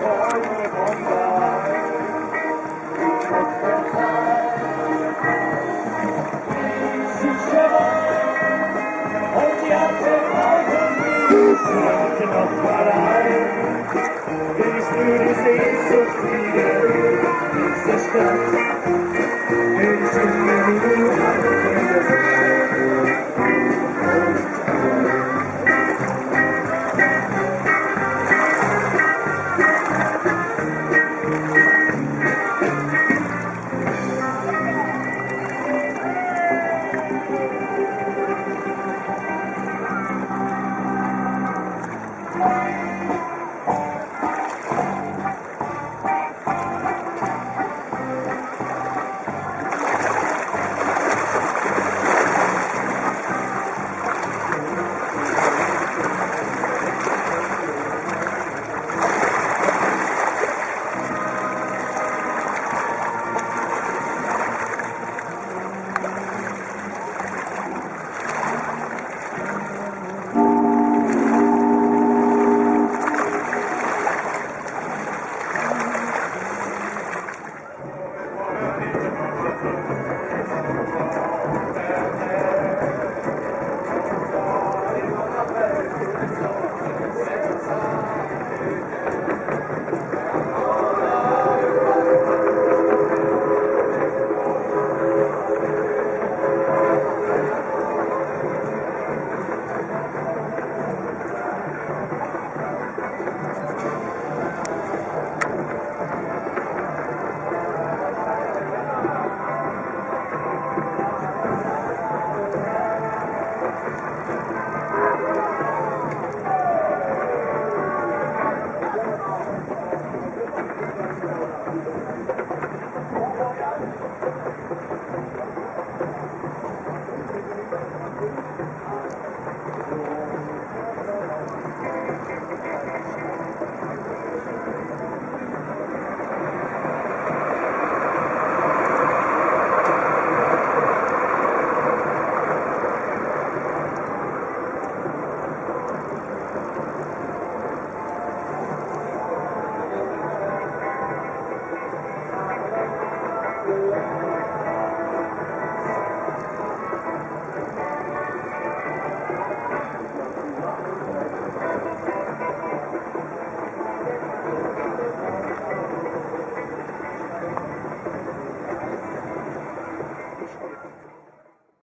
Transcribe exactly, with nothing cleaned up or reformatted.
We'll be right back.